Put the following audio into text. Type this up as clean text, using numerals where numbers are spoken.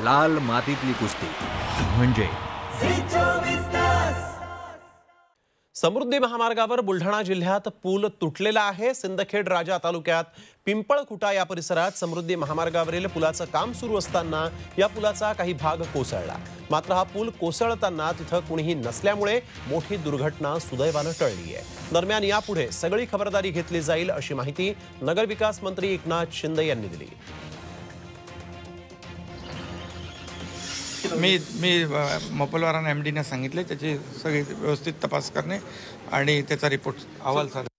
लाल मातीतली कुस्ती म्हणजे समृद्धी महामार्गावर बुलढाणा जिल्ह्यात पूल तुटलेला आहे। सिंदखेड राजा तालुक्यात पिंपळखुटा या परिसरात समृद्धी महामार्गावरील पुलाचं काम सुरू असताना या पुलाचा काही भाग कोसळला। मात्र हा पूल कोसळताना तिथे कोणीही नसल्यामुळे मोठी दुर्घटना सुदैवाने टळली आहे। दरम्यान यापुढे सगळी खबरदारी घेतली जाईल अशी माहिती नगरविकास मंत्री एकनाथ शिंदे यांनी दिली। मी मोपलवाराने एमडीने सांगितले त्याची सगळी व्यवस्थित तपास करणे आणि त्याचा रिपोर्ट अहवाल